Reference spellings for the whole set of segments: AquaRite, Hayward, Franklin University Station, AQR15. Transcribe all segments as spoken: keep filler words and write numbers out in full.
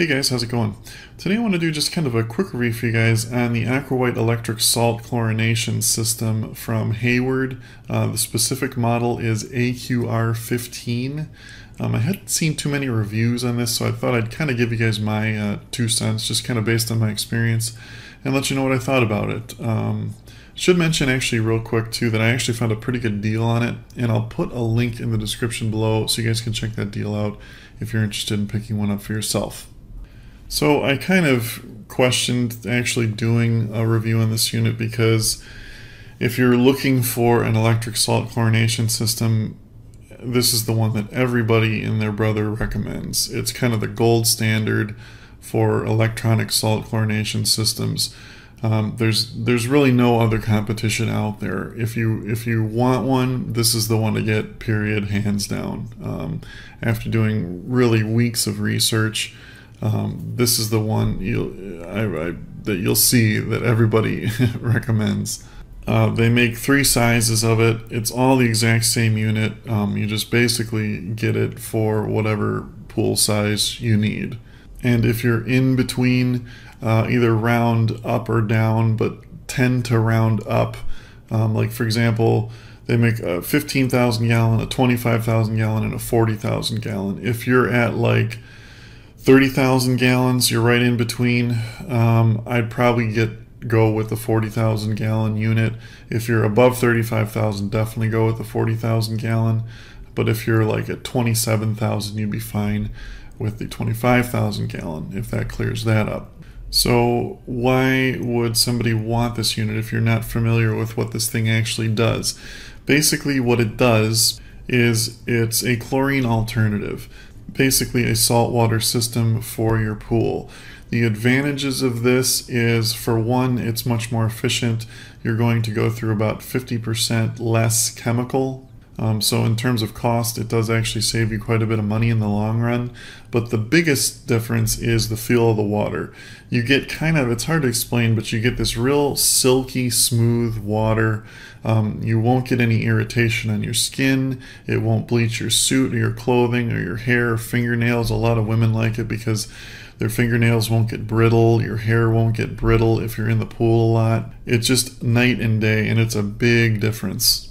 Hey guys, how's it going? Today I want to do just kind of a quick review for you guys on the AquaRite electric salt chlorination system from Hayward. Uh, the specific model is A Q R fifteen. Um, I hadn't seen too many reviews on this, so I thought I'd kind of give you guys my uh, two cents, just kind of based on my experience, and let you know what I thought about it. Um, should mention actually real quick too that I actually found a pretty good deal on it, and I'll put a link in the description below so you guys can check that deal out if you're interested in picking one up for yourself. So I kind of questioned actually doing a review on this unit, because if you're looking for an electric salt chlorination system, this is the one that everybody and their brother recommends. It's kind of the gold standard for electronic salt chlorination systems. Um, there's there's really no other competition out there. If you if you want one, this is the one to get, period, hands down. Um, after doing really weeks of research, Um, this is the one you'll, I, I, that you'll see that everybody recommends. Uh, they make three sizes of it. It's all the exact same unit. Um, you just basically get it for whatever pool size you need. And if you're in between, uh, either round up or down, but tend to round up. Um, like for example, they make a fifteen thousand gallon, a twenty-five thousand gallon, and a forty thousand gallon. If you're at like thirty thousand gallons, you're right in between. Um, I'd probably get go with the forty thousand gallon unit. If you're above thirty-five thousand, definitely go with the forty thousand gallon. But if you're like at twenty-seven thousand, you'd be fine with the twenty-five thousand gallon, if that clears that up. So why would somebody want this unit if you're not familiar with what this thing actually does? Basically what it does is it's a chlorine alternative. Basically a saltwater system for your pool. The advantages of this is, for one, it's much more efficient. You're going to go through about fifty percent less chemical. Um, so in terms of cost, it does actually save you quite a bit of money in the long run. But the biggest difference is the feel of the water. You get kind of, it's hard to explain, but you get this real silky, smooth water. Um, you won't get any irritation on your skin. It won't bleach your suit or your clothing or your hair or fingernails. A lot of women like it because their fingernails won't get brittle, your hair won't get brittle if you're in the pool a lot. It's just night and day, and it's a big difference.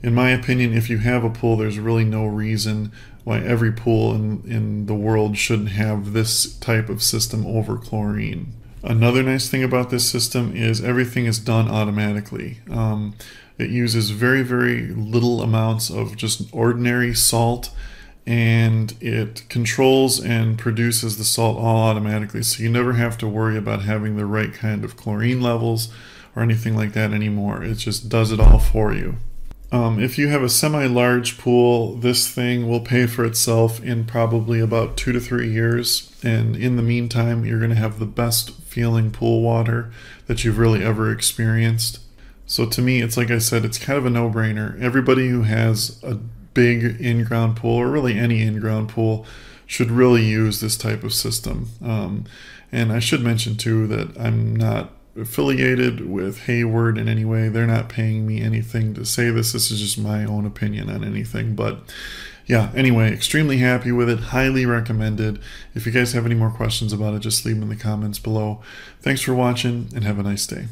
In my opinion, if you have a pool, there's really no reason why every pool in, in the world shouldn't have this type of system over chlorine. Another nice thing about this system is everything is done automatically. Um, it uses very, very little amounts of just ordinary salt, and it controls and produces the salt all automatically, so you never have to worry about having the right kind of chlorine levels or anything like that anymore. It just does it all for you. Um, if you have a semi-large pool, this thing will pay for itself in probably about two to three years. And in the meantime, you're going to have the best feeling pool water that you've really ever experienced. So to me, it's like I said, it's kind of a no-brainer. Everybody who has a big in-ground pool, or really any in-ground pool, should really use this type of system. Um, and I should mention too that I'm not affiliated with Hayward in any way. They're not paying me anything to say this. This is just my own opinion on anything. But yeah, anyway, extremely happy with it. Highly recommended. If you guys have any more questions about it, just leave them in the comments below. Thanks for watching, and have a nice day.